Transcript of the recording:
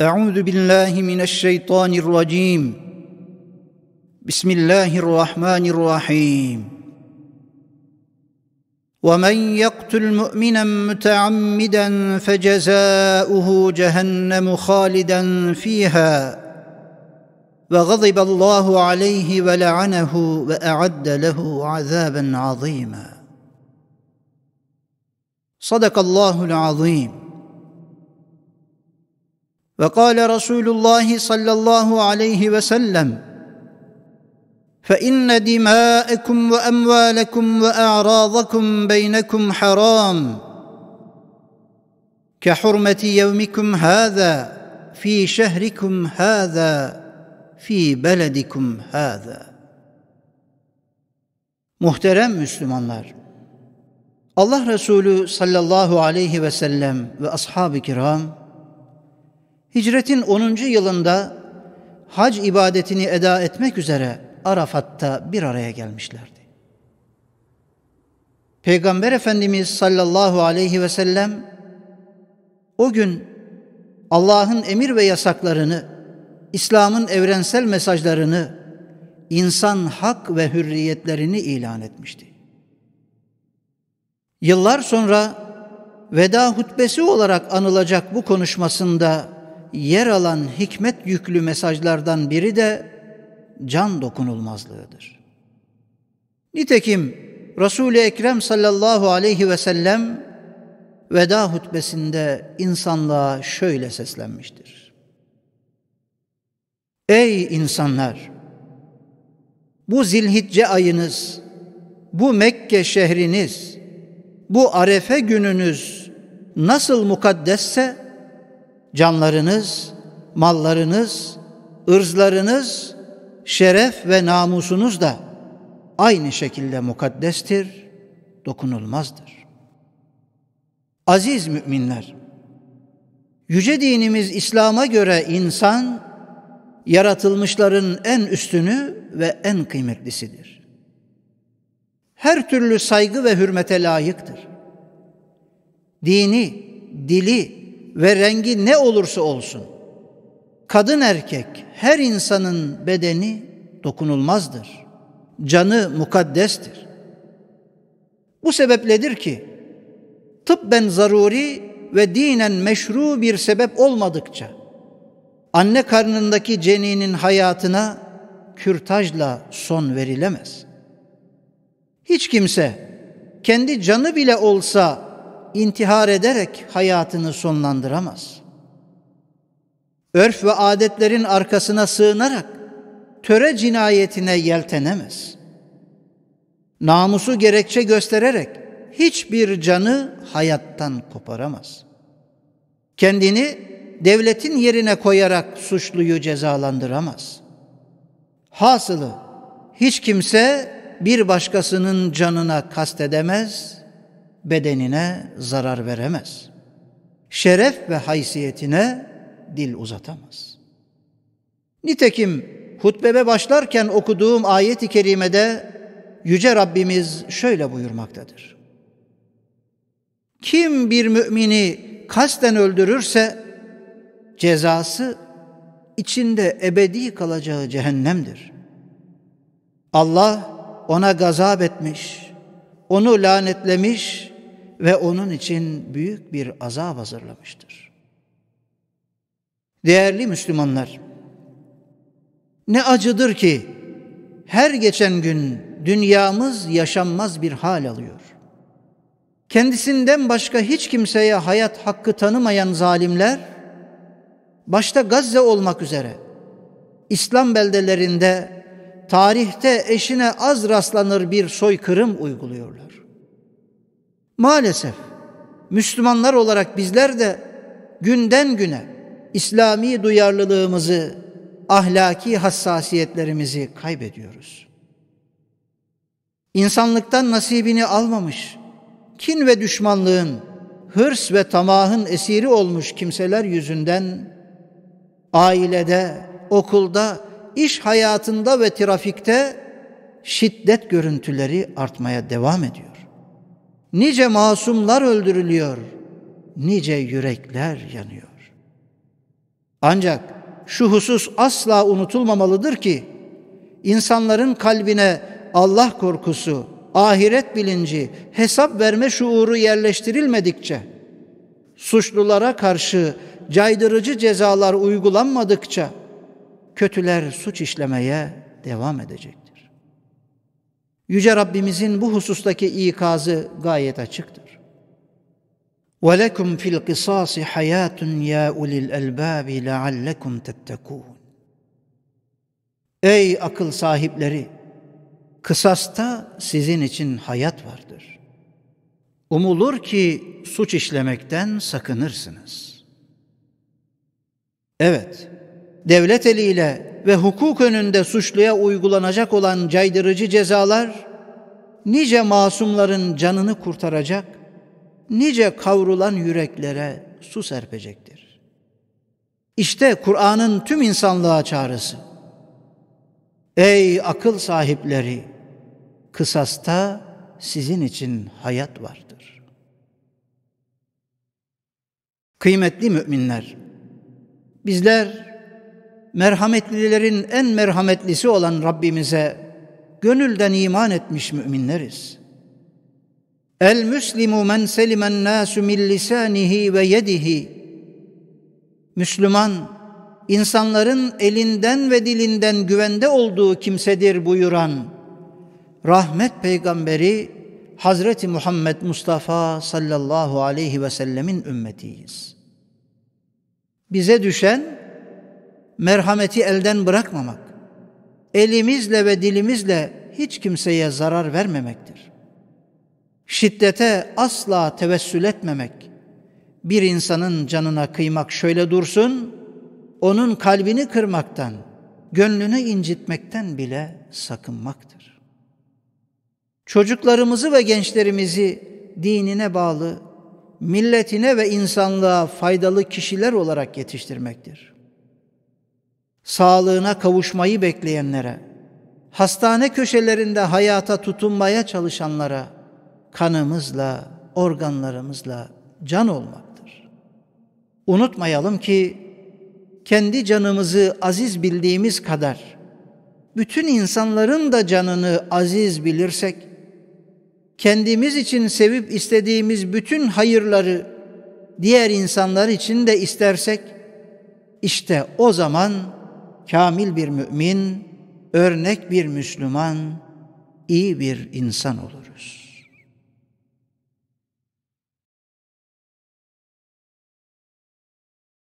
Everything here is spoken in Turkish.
Euzu billahi mineşşeytanirracim. Bismillahirrahmanirrahim. وَمَنْ يَقْتُلْ مُؤْمِنًا مُتَعَمِّدًا فَجَزَاؤُهُ جَهَنَّمُ خَالِدًا فِيهَا وَغَضِبَ اللّٰهُ عَلَيْهِ وَلَعَنَهُ وَأَعَدَّ لَهُ عَذَابًا عَظِيمًا. صَدَقَ اللّٰهُ الْعَظِيمُ. وَقَالَ رَسُولُ اللّٰهِ صَلَّى اللّٰهُ عَلَيْهِ وَسَلَّمُ فَإِنَّ دِمَاءَكُمْ وَأَمْوَالَكُمْ وَأَعْرَاضَكُمْ بَيْنَكُمْ حَرَامٌ كَحُرْمَةِ يَوْمِكُمْ هَذَا فِي شَهْرِكُمْ هَذَا فِي بَلَدِكُمْ هَذَا. Muhterem Müslümanlar, Allah Resulü sallallahu aleyhi ve sellem ve ashab-ı kiram, hicretin 10. yılında hac ibadetini eda etmek üzere Arafat'ta bir araya gelmişlerdi. Peygamber Efendimiz sallallahu aleyhi ve sellem o gün Allah'ın emir ve yasaklarını, İslam'ın evrensel mesajlarını, insan hak ve hürriyetlerini ilan etmişti. Yıllar sonra Veda Hutbesi olarak anılacak bu konuşmasında yer alan hikmet yüklü mesajlardan biri de can dokunulmazlığıdır. Nitekim Resûl-i Ekrem sallallahu aleyhi ve sellem veda hutbesinde insanlığa şöyle seslenmiştir: Ey insanlar! Bu Zilhicce ayınız, bu Mekke şehriniz, bu Arefe gününüz nasıl mukaddesse, canlarınız, mallarınız, ırzlarınız, şeref ve namusunuz da aynı şekilde mukaddestir, dokunulmazdır. Aziz müminler, yüce dinimiz İslam'a göre insan, yaratılmışların en üstünü ve en kıymetlisidir. Her türlü saygı ve hürmete layıktır. Dini, dili ve rengi ne olursa olsun, kadın erkek, her insanın bedeni dokunulmazdır. Canı mukaddestir. Bu sebepledir ki, tıbben zaruri ve dinen meşru bir sebep olmadıkça, anne karnındaki ceninin hayatına kürtajla son verilemez. Hiç kimse, kendi canı bile olsa intihar ederek hayatını sonlandıramaz. Örf ve adetlerin arkasına sığınarak töre cinayetine yeltenemez. Namusu gerekçe göstererek hiçbir canı hayattan koparamaz. Kendini devletin yerine koyarak suçluyu cezalandıramaz. Hasılı hiç kimse bir başkasının canına kastedemez, bedenine zarar veremez. Şeref ve haysiyetine dil uzatamaz. Nitekim hutbeme başlarken okuduğum ayet-i kerimede Yüce Rabbimiz şöyle buyurmaktadır: Kim bir mümini kasten öldürürse cezası içinde ebedi kalacağı cehennemdir. Allah ona gazap etmiş, onu lanetlemiş ve onun için büyük bir azap hazırlamıştır. Değerli Müslümanlar, ne acıdır ki her geçen gün dünyamız yaşanmaz bir hal alıyor. Kendisinden başka hiç kimseye hayat hakkı tanımayan zalimler, başta Gazze olmak üzere İslam beldelerinde tarihte eşine az rastlanır bir soykırım uyguluyorlar. Maalesef Müslümanlar olarak bizler de günden güne İslami duyarlılığımızı, ahlaki hassasiyetlerimizi kaybediyoruz. İnsanlıktan nasibini almamış, kin ve düşmanlığın, hırs ve tamahın esiri olmuş kimseler yüzünden ailede, okulda, iş hayatında ve trafikte şiddet görüntüleri artmaya devam ediyor. Nice masumlar öldürülüyor, nice yürekler yanıyor. Ancak şu husus asla unutulmamalıdır ki, insanların kalbine Allah korkusu, ahiret bilinci, hesap verme şuuru yerleştirilmedikçe, suçlulara karşı caydırıcı cezalar uygulanmadıkça, kötüler suç işlemeye devam edecektir. Yüce Rabbimizin bu husustaki ikazı gayet açıktır. وَلَكُمْ فِي الْقِصَاصِ حَيَاتٌ يَا أُولِي الْأَلْبَابِ لَعَلَّكُمْ تَتَّقُونَ. Ey akıl sahipleri! Kısasta sizin için hayat vardır. Umulur ki suç işlemekten sakınırsınız. Evet, devlet eliyle ve hukuk önünde suçluya uygulanacak olan caydırıcı cezalar, nice masumların canını kurtaracak, nice kavrulan yüreklere su serpecektir. İşte Kur'an'ın tüm insanlığa çağrısı. Ey akıl sahipleri! Kısasta sizin için hayat vardır. Kıymetli müminler! Bizler merhametlilerin en merhametlisi olan Rabbimize gönülden iman etmiş müminleriz. El müslimu men selimen nasu min lisanihi ve yedihi. Müslüman, insanların elinden ve dilinden güvende olduğu kimsedir buyuran rahmet peygamberi Hazreti Muhammed Mustafa sallallahu aleyhi ve sellemin ümmetiyiz. Bize düşen merhameti elden bırakmamak, elimizle ve dilimizle hiç kimseye zarar vermemektir. Şiddete asla tevessül etmemek, bir insanın canına kıymak şöyle dursun, onun kalbini kırmaktan, gönlünü incitmekten bile sakınmaktır. Çocuklarımızı ve gençlerimizi dinine bağlı, milletine ve insanlığa faydalı kişiler olarak yetiştirmektir. Sağlığına kavuşmayı bekleyenlere, hastane köşelerinde hayata tutunmaya çalışanlara, kanımızla, organlarımızla can olmaktır. Unutmayalım ki, kendi canımızı aziz bildiğimiz kadar, bütün insanların da canını aziz bilirsek, kendimiz için sevip istediğimiz bütün hayırları, diğer insanlar için de istersek, işte o zaman kamil bir mümin, örnek bir Müslüman, iyi bir insan oluruz.